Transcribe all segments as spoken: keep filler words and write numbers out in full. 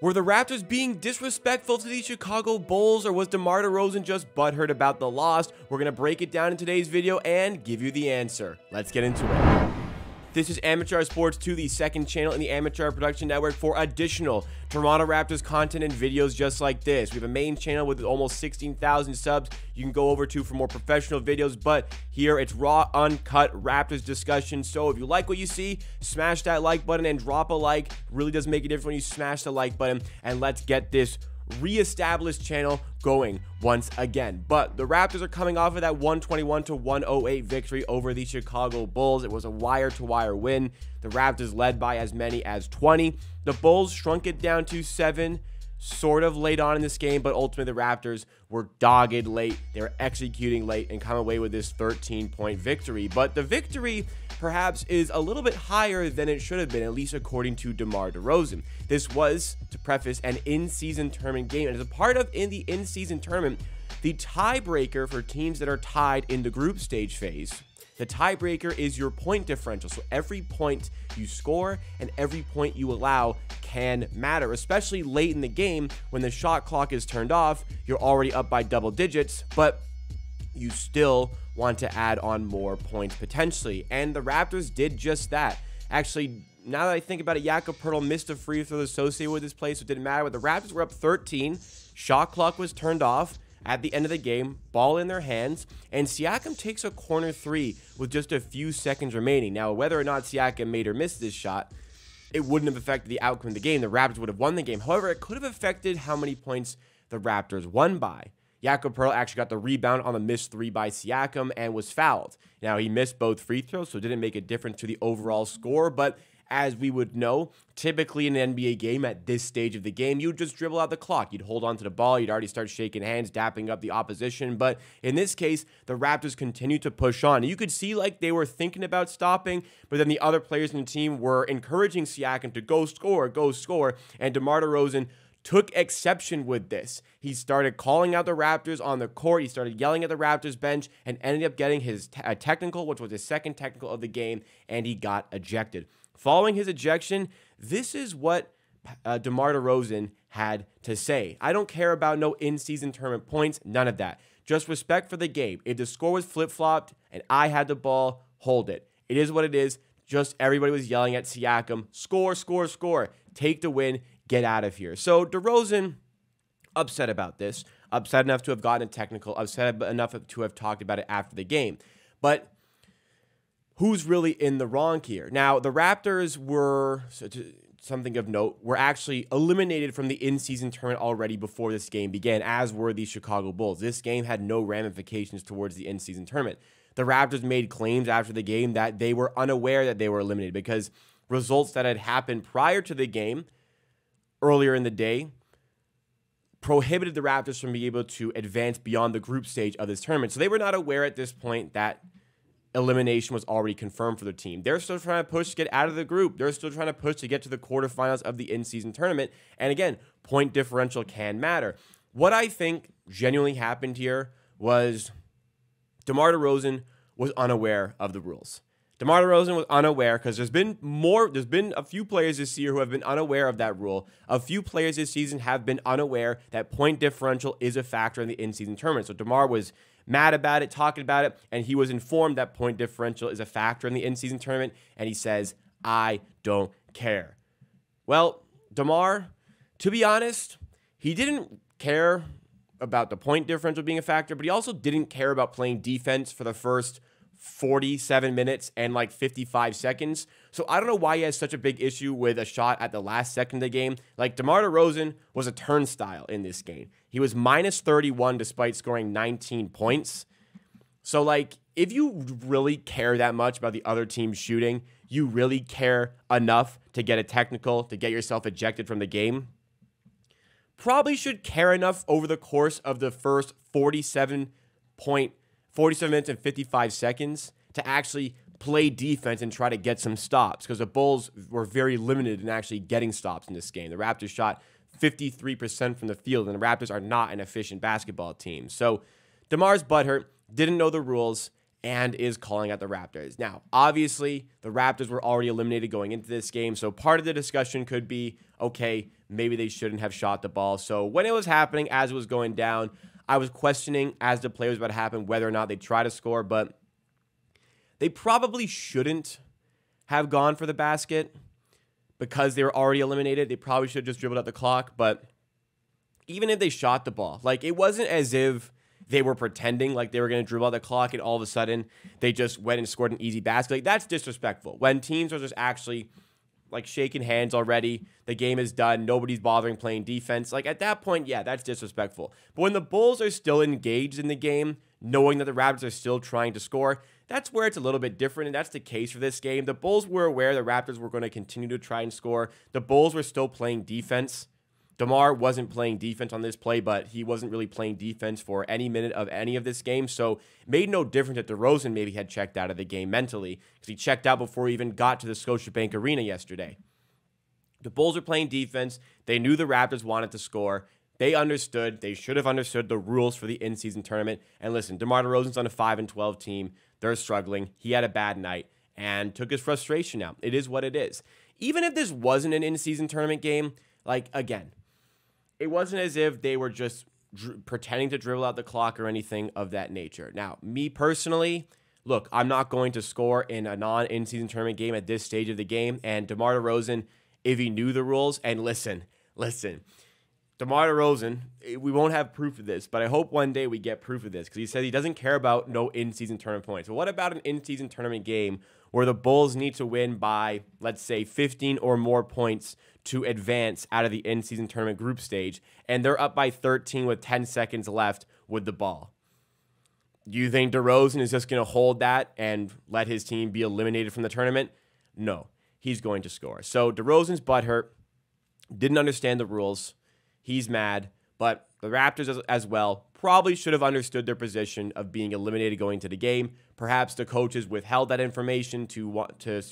Were the Raptors being disrespectful to the Chicago Bulls, or was DeMar DeRozan just butthurt about the loss? We're going to break it down in today's video and give you the answer. Let's get into it. This is Amateur Hour Sports two, the second channel in the Amateur Hour Production Network for additional Toronto Raptors content and videos just like this. We have a main channel with almost sixteen thousand subs you can go over to for more professional videos, but here it's raw, uncut Raptors discussion. So if you like what you see, smash that like button and drop a like. It really does make a difference when you smash the like button, and let's get this reestablished channel going once again. But the Raptors are coming off of that one twenty-one to one oh eight victory over the Chicago Bulls. It was a wire-to-wire win. The Raptors led by as many as twenty. The Bulls shrunk it down to seven, sort of late on in this game, but ultimately the Raptors were dogged late. They were executing late and come away with this thirteen point victory. But the victory perhaps is a little bit higher than it should have been, at least according to DeMar DeRozan. This was, to preface, an in-season tournament game, and as a part of in the in-season tournament, the tiebreaker for teams that are tied in the group stage phase, the tiebreaker is your point differential. So every point you score and every point you allow can matter, especially late in the game when the shot clock is turned off. You're already up by double digits, but you still want to add on more points potentially, and the Raptors did just that. Actually, now that I think about it, Jakob Poeltl missed a free throw associated with this play, so it didn't matter, but the Raptors were up thirteen, shot clock was turned off at the end of the game, ball in their hands, and Siakam takes a corner three with just a few seconds remaining. Now, whether or not Siakam made or missed this shot, it wouldn't have affected the outcome of the game. The Raptors would have won the game. However, it could have affected how many points the Raptors won by. Jakob Poeltl actually got the rebound on the missed three by Siakam and was fouled. Now, he missed both free throws, so it didn't make a difference to the overall score, but as we would know, typically in an N B A game at this stage of the game, you'd just dribble out the clock. You'd hold on to the ball. You'd already start shaking hands, dapping up the opposition. But in this case, the Raptors continued to push on. You could see like they were thinking about stopping, but then the other players in the team were encouraging Siakam to go score, go score, and DeMar DeRozan took exception with this. He started calling out the Raptors on the court. He started yelling at the Raptors bench and ended up getting his te- a technical, which was his second technical of the game, and he got ejected. Following his ejection, this is what uh, DeMar DeRozan had to say. "I don't care about no in-season tournament points, none of that. Just respect for the game. If the score was flip-flopped and I had the ball, hold it. It is what it is. Just everybody was yelling at Siakam, score, score, score. Take the win, get out of here." So DeRozan, upset about this, upset enough to have gotten a technical, upset enough to have talked about it after the game. But who's really in the wrong here? Now, the Raptors were, something of note, were actually eliminated from the in-season tournament already before this game began, as were the Chicago Bulls. This game had no ramifications towards the in-season tournament. The Raptors made claims after the game that they were unaware that they were eliminated because results that had happened prior to the game, earlier in the day, prohibited the Raptors from being able to advance beyond the group stage of this tournament. So they were not aware at this point that elimination was already confirmed for their team. They're still trying to push to get out of the group. They're still trying to push to get to the quarterfinals of the in-season tournament. And again, point differential can matter. What I think genuinely happened here was DeMar DeRozan was unaware of the rules. DeMar DeRozan was unaware because there's been more, there's been a few players this year who have been unaware of that rule. A few players this season have been unaware that point differential is a factor in the in-season tournament. So DeMar was mad about it, talking about it, and he was informed that point differential is a factor in the in-season tournament, and he says, "I don't care." Well, DeMar, to be honest, he didn't care about the point differential being a factor, but he also didn't care about playing defense for the first forty-seven minutes and like fifty-five seconds. So I don't know why he has such a big issue with a shot at the last second of the game. Like, DeMar DeRozan was a turnstile in this game. He was minus thirty-one despite scoring nineteen points. So like, if you really care that much about the other team shooting, you really care enough to get a technical, to get yourself ejected from the game, probably should care enough over the course of the first forty-seven point forty-seven minutes and fifty-five seconds to actually play defense and try to get some stops, because the Bulls were very limited in actually getting stops in this game. The Raptors shot fifty-three percent from the field, and the Raptors are not an efficient basketball team. So DeMar's butthurt, didn't know the rules, and is calling out the Raptors. Now, obviously, the Raptors were already eliminated going into this game, so part of the discussion could be, okay, maybe they shouldn't have shot the ball. So when it was happening, as it was going down, I was questioning as the play was about to happen whether or not they try to score, but they probably shouldn't have gone for the basket because they were already eliminated. They probably should have just dribbled out the clock, but even if they shot the ball, like, it wasn't as if they were pretending like they were going to dribble out the clock and all of a sudden they just went and scored an easy basket. Like, that's disrespectful. When teams are just actually, like, shaking hands already, the game is done, nobody's bothering playing defense. Like, at that point, yeah, that's disrespectful. But when the Bulls are still engaged in the game, knowing that the Raptors are still trying to score, that's where it's a little bit different, and that's the case for this game. The Bulls were aware the Raptors were going to continue to try and score. The Bulls were still playing defense. DeMar wasn't playing defense on this play, but he wasn't really playing defense for any minute of any of this game, so it made no difference that DeRozan maybe had checked out of the game mentally, because he checked out before he even got to the Scotiabank Arena yesterday. The Bulls were playing defense. They knew the Raptors wanted to score. They understood. They should have understood the rules for the in-season tournament. And listen, DeMar DeRozan's on a five and twelve team. They're struggling. He had a bad night and took his frustration out. It is what it is. Even if this wasn't an in-season tournament game, like, again, it wasn't as if they were just dr- pretending to dribble out the clock or anything of that nature. Now, me personally, look, I'm not going to score in a non-in-season tournament game at this stage of the game. And DeMar DeRozan, if he knew the rules, and listen, listen, DeMar DeRozan, we won't have proof of this, but I hope one day we get proof of this, because he says he doesn't care about no in-season tournament points. But what about an in-season tournament game where the Bulls need to win by, let's say, fifteen or more points to advance out of the in-season tournament group stage, and they're up by thirteen with ten seconds left with the ball? Do you think DeRozan is just going to hold that and let his team be eliminated from the tournament? No, he's going to score. So DeRozan's butthurt, didn't understand the rules. He's mad, but the Raptors as, as well probably should have understood their position of being eliminated going into the game. Perhaps the coaches withheld that information to to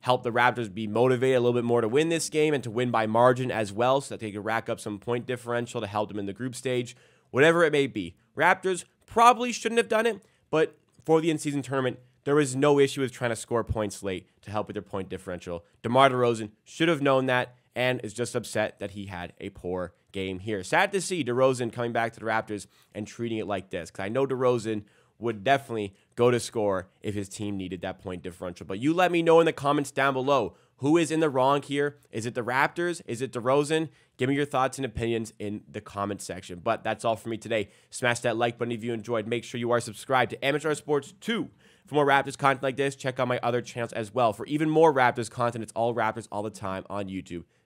help the Raptors be motivated a little bit more to win this game and to win by margin as well, so that they could rack up some point differential to help them in the group stage. Whatever it may be, Raptors probably shouldn't have done it, but for the in-season tournament, there was no issue with trying to score points late to help with their point differential. DeMar DeRozan should have known that and is just upset that he had a poor game here. Sad to see DeRozan coming back to the Raptors and treating it like this, because I know DeRozan would definitely go to score if his team needed that point differential. But you let me know in the comments down below, who is in the wrong here? Is it the Raptors? Is it DeRozan? Give me your thoughts and opinions in the comment section. But that's all for me today. Smash that like button if you enjoyed. Make sure you are subscribed to Amateur Sports two. For more Raptors content like this, check out my other channels as well. For even more Raptors content, it's all Raptors all the time on YouTube.